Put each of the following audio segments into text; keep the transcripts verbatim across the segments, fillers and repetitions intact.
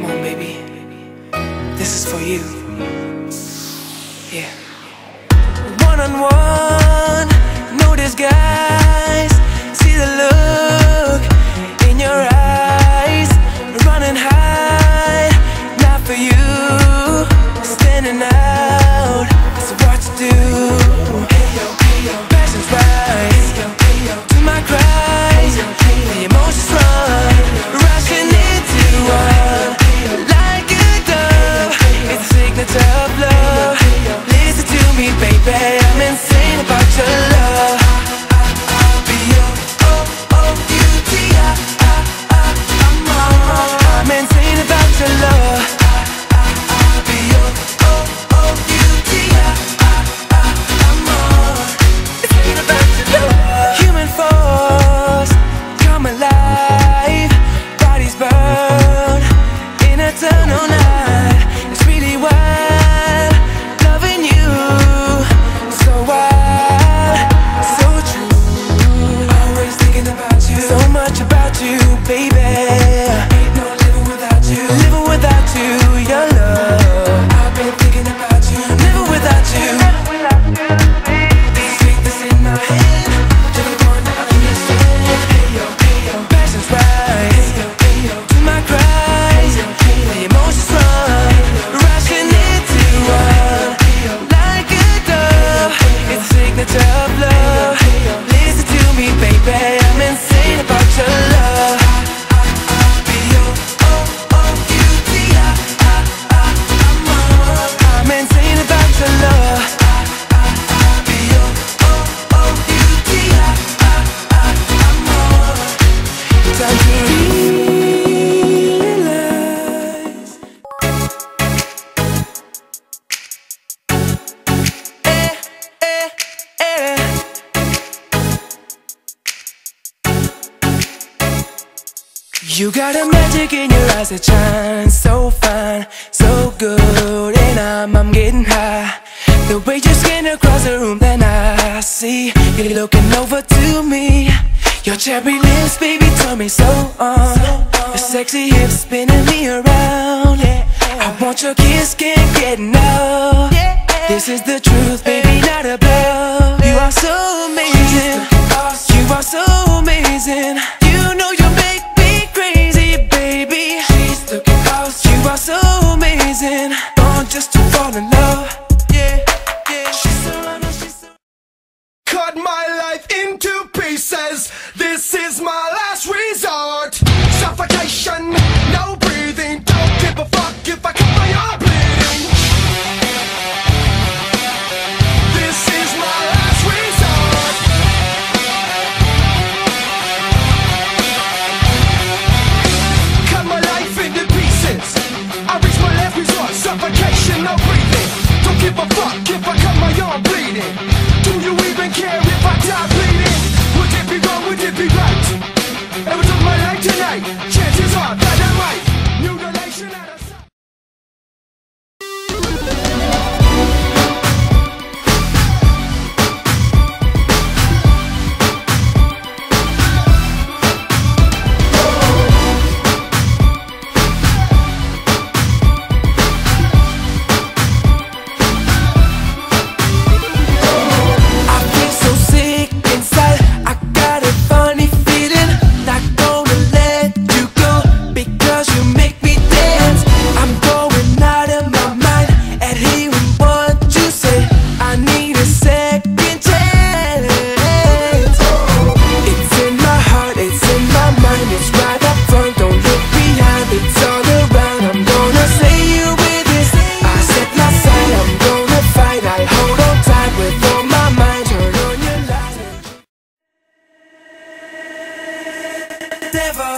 Come on, baby, this is for you. Yeah. One on one, no disguise. See the look in your eyes. Run and hide, not for you. Standing out, it's what to do. Passions rise to my cries. The emotions run, rushing into one. Like a dove, it's a signet of love. Listen to me, baby, I'm insane about your love. I'm insane about your love. You got a magic in your eyes that shines so fine, so good, and I'm, I'm getting high. The way you skin across the room, then I see you looking over to me. Your cherry lips, baby, turn me so on. Your sexy hips spinning me around. I want your kiss, can't get enough. This is the truth, baby, not a bluff. You are so amazing, you are so amazing. You know you make me crazy, baby. You are so amazing, born just to fall in love. Cut my life into pieces. This is my last resort. Suffocation, no breathing. Don't give a fuck if I cut my arm bleeding. This is my last resort. Cut my life into pieces. I reach my last resort. Suffocation, no breathing. Don't give a fuck if I cut my arm bleeding. Do you even care if I die bleeding? Would it be wrong, would it be right? It was on my life tonight. Chances are that I'm right. New relation at a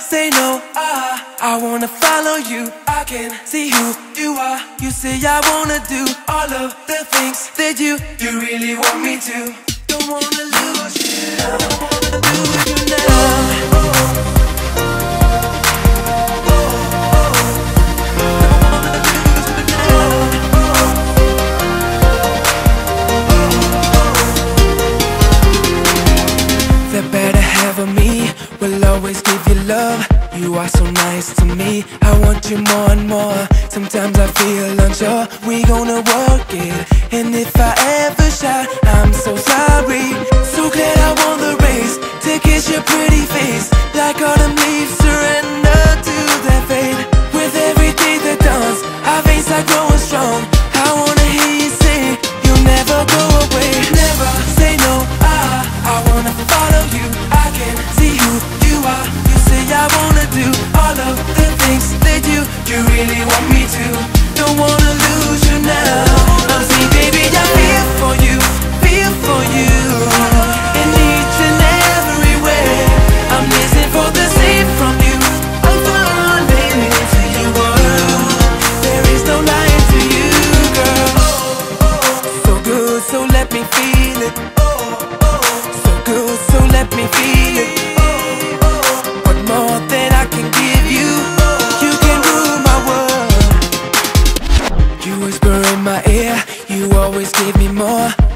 say no, ah, I wanna follow you. I can see who you are. You say I wanna do all of the things that you you really want me to. Don't wanna lose you. I don't wanna lose you now. Oh, oh, oh, oh. Don't wanna lose you now. Oh, oh, oh, oh. The better half of me will always give you love. You are so nice to me, I want you more and more. Sometimes I feel unsure, we gonna work it. And if I ever shout, I'm so sorry. So glad I won the race, to kiss your pretty face. Like autumn leaves, surrender to their fate. With every day that dawns, our veins are growing strong. I wanna hear you say, you'll never go away. Never say no, I, I wanna follow you. I can see who you are, you say I wanna do all of the things that you, you really want me to. Don't wanna lose you now. I'm saying baby, I'm here for you, feel for you. And each and every way, I'm listening for the same from you. I'm falling into your world, there is no lying to you, girl. So good, so let me feel it. So good, so let me feel it.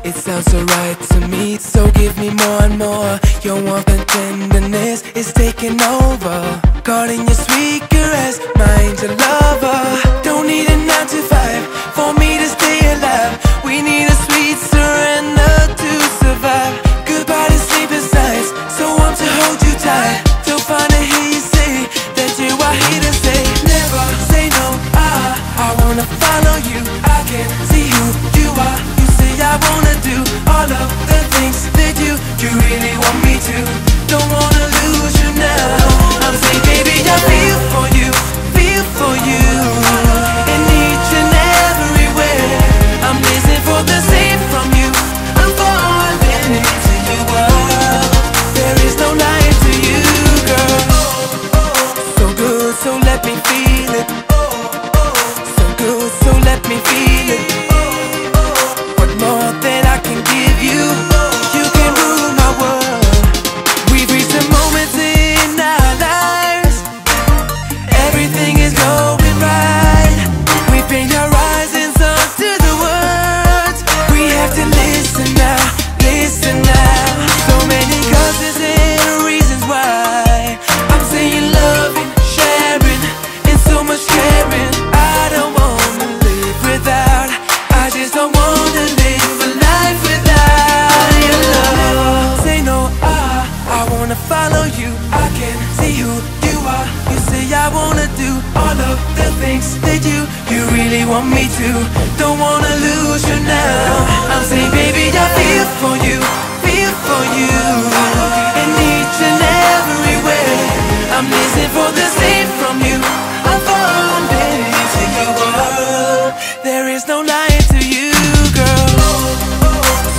It sounds so right to me, so give me more and more. Your warmth and tenderness is taking over. Caught in your sweet caress, my angel lover. Don't need a nine to five for me to stay alive. We need a sweet surrender to survive. Goodbye to sleepless nights, so I'm to hold you tight. Till finally hear you say that you are here to stay. Never say no, I, I wanna follow you. I can see who you are. I wanna do all of the things that you, you really want me to. Don't wanna lose you now. I'm saying baby, I feel for you, feel for you. And each and every way, I'm listening for the same from you. I'm falling into your world, there is no lying to you, girl. So good, so let me feel it. So good, so let me feel it. Want me to, don't wanna lose you now. I'm saying baby, I feel for you, feel for you. And each and every way, I'm listening for the same from you. I'm falling into your world, there is no lying to you, girl.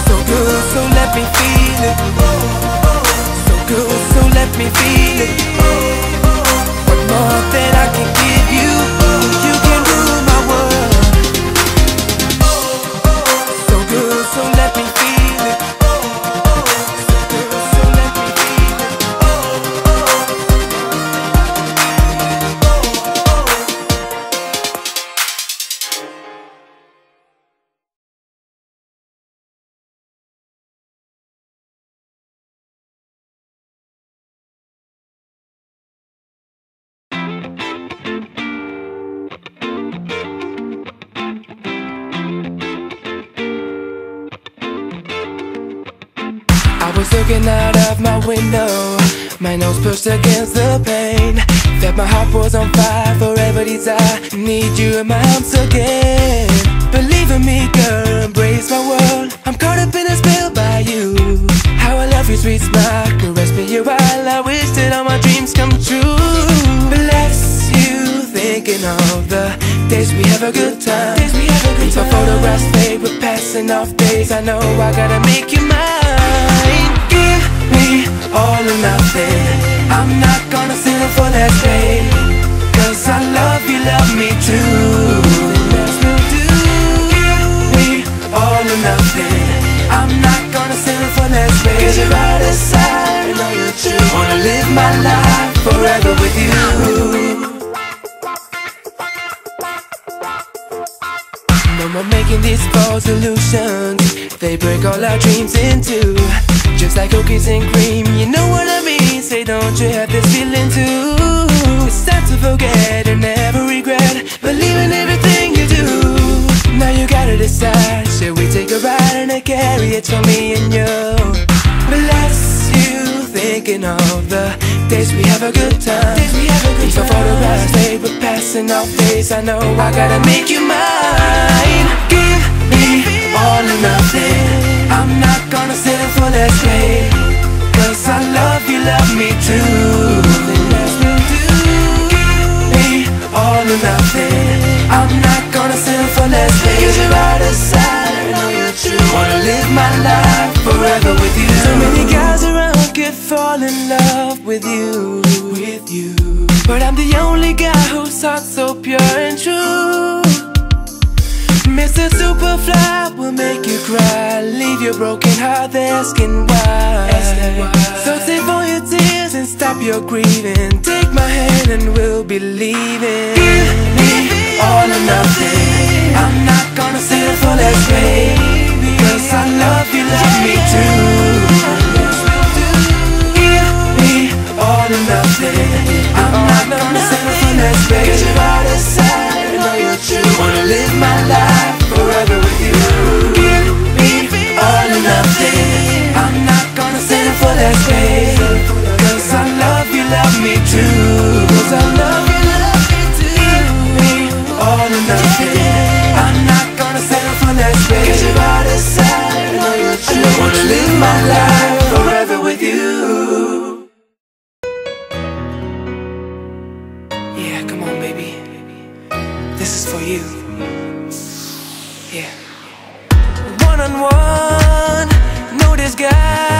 So good, so let me feel it. So good, so let me feel it. What more that I can give you, you can rule my world. So let me feel it. So good, so let me feel it. Looking out of my window, my nose pushed against the pane. That my heart was on fire, forever desire. Need you in my arms again. Believe in me, girl, embrace my world. I'm caught up in a spell by you. How I love you, sweet smile, caress me a while. I wish that all my dreams come true. Bless you, thinking of the days we have a good time. Days we have a good time. My photographs fade, we're passing off days. I know I gotta make you mine. Give me all or nothing, I'm not gonna settle for that trade. Cause I love you, love me too. Give me all or nothing, I'm not gonna settle for that trade. Cause you're out of sight, I know you too. Wanna live my life forever with you. No more making these false illusions, they break all our dreams in two. Just like cookies and cream, you know what I mean. Say don't you have this feeling too? It's time to forget and never regret. Believe in everything you do. Now you gotta decide, shall we take a ride and I carry it for me and you? Bless you, thinking of the days we have a good time. If I photograph paper passing off days, I know I gotta make you mine. Give me all or nothing, I'm not gonna settle for less, babe, cause I love you, love me too. Give me all or nothing, I'm not gonna settle for less, babe, cause you're out of sight and all you choose. Wanna live my life forever with you. So many guys around could fall in love with you, with you, but I'm the only guy whose heart's so pure and true. Mister Superfly will make you cry, leave your broken heart asking why. So save all your tears and stop your grieving. Take my hand and we'll be leaving. Give me all or nothing, I'm not gonna settle for less, baby, cause I love you, love me too. Give me all or nothing, I'm not gonna settle for less, baby, cause you're out of sight and all you choose. Wanna live my life forever with you. Give me all or nothing, I'm not gonna settle for that space, cause I love you, love me too. Cause I love you, love me too. Give me all or nothing, I'm not gonna settle for that space, cause you're out of sight and all you choose. I wanna live my life forever with you. Yeah, come on baby, this is for you. Yeah. One on one, no disguise.